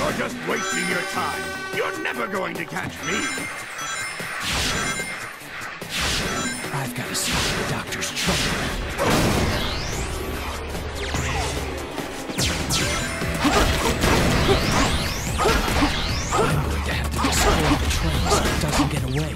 You're just wasting your time. You're never going to catch me. I've got to see what the doctor's trouble. I'm going to have to destroy the train so it doesn't get away.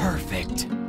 Perfect.